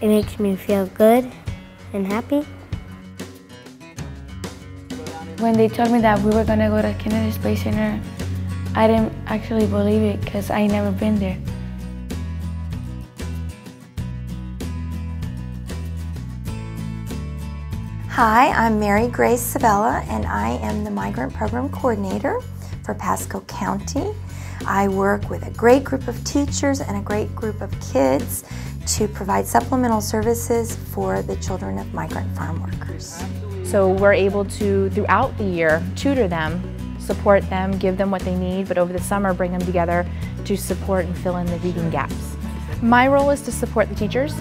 It makes me feel good and happy. When they told me that we were going to go to Kennedy Space Center, I didn't actually believe it because I never been there. Hi, I'm Mary Grace Sabella, and I am the Migrant Program Coordinator for Pasco County. I work with a great group of teachers and a great group of kids to provide supplemental services for the children of migrant farm workers. So we're able to, throughout the year, tutor them, support them, give them what they need, but over the summer bring them together to support and fill in the vegan gaps. My role is to support the teachers,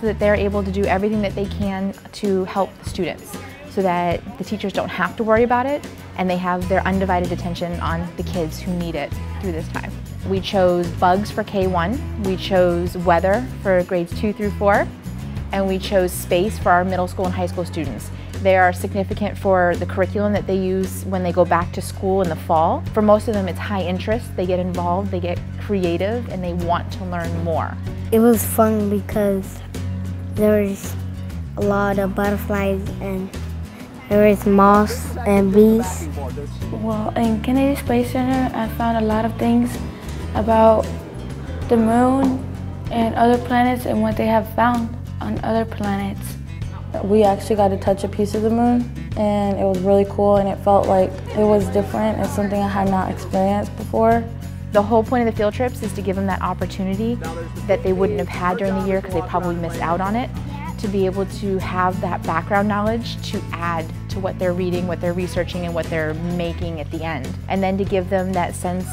so that they're able to do everything that they can to help the students, so that the teachers don't have to worry about it and they have their undivided attention on the kids who need it through this time. We chose bugs for K-1, we chose weather for grades 2 through 4, and we chose space for our middle school and high school students. They are significant for the curriculum that they use when they go back to school in the fall. For most of them, it's high interest, they get involved, they get creative, and they want to learn more. It was fun because there was a lot of butterflies and there was moths and bees. Well, in Kennedy Space Center, I found a lot of things about the moon and other planets and what they have found on other planets. We actually got to touch a piece of the moon, and it was really cool, and it felt like it was different and something I had not experienced before. The whole point of the field trips is to give them that opportunity that they wouldn't have had during the year because they probably missed out on it, to be able to have that background knowledge to add to what they're reading, what they're researching, and what they're making at the end. And then to give them that sense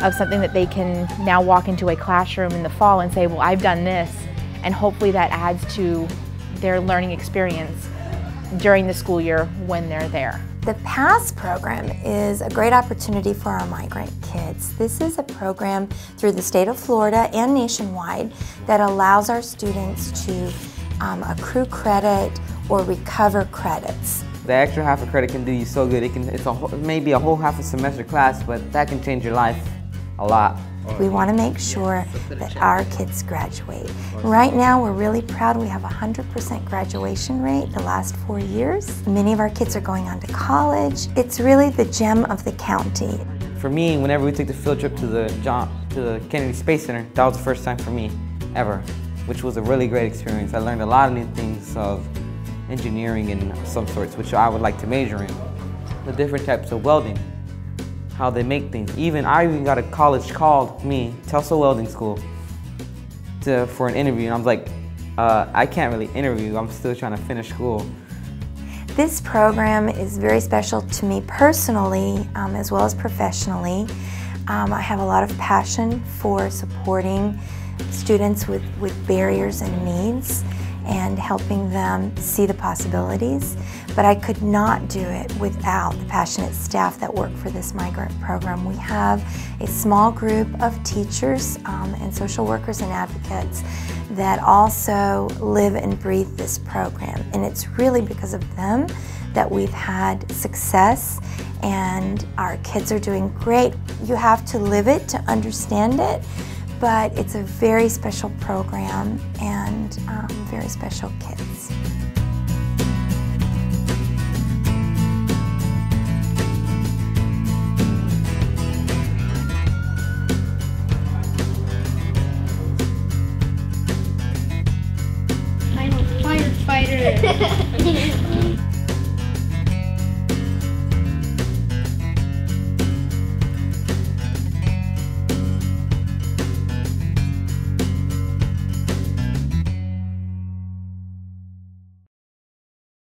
of something that they can now walk into a classroom in the fall and say, well, I've done this, and hopefully that adds to their learning experience during the school year when they're there. The PASS program is a great opportunity for our migrant kids. This is a program through the state of Florida and nationwide that allows our students to accrue credit or recover credits. The extra half a credit can do you so good. It's maybe a whole half a semester class, but that can change your life a lot. We want to make sure that our kids graduate. Right now, we're really proud. We have a 100% graduation rate the last 4 years. Many of our kids are going on to college. It's really the gem of the county. For me, whenever we took the field trip to the Kennedy Space Center, that was the first time for me ever, which was a really great experience. I learned a lot of new things of engineering and some sorts, which I would like to major in. The different types of welding, how they make things. I even got a college called me, Tulsa Welding School, for an interview, and I was like, I can't really interview, I'm still trying to finish school. This program is very special to me personally, as well as professionally. I have a lot of passion for supporting students with barriers and needs, and helping them see the possibilities. But I could not do it without the passionate staff that work for this migrant program. We have a small group of teachers and social workers and advocates that also live and breathe this program. And it's really because of them that we've had success, and our kids are doing great. You have to live it to understand it. But it's a very special program and very special kids.